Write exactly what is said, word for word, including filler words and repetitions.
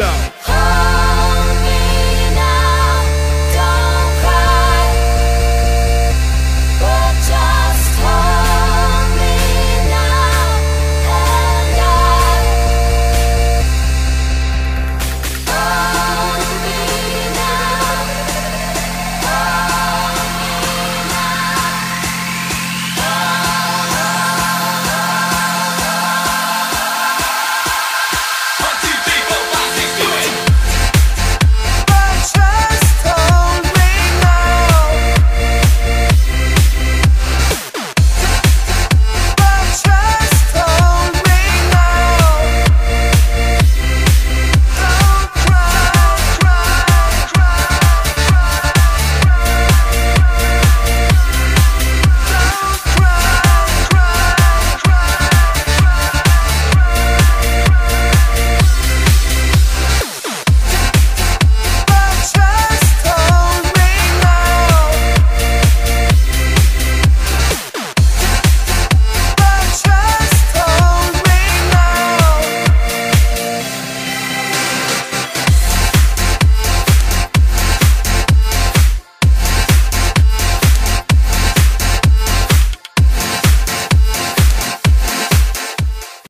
So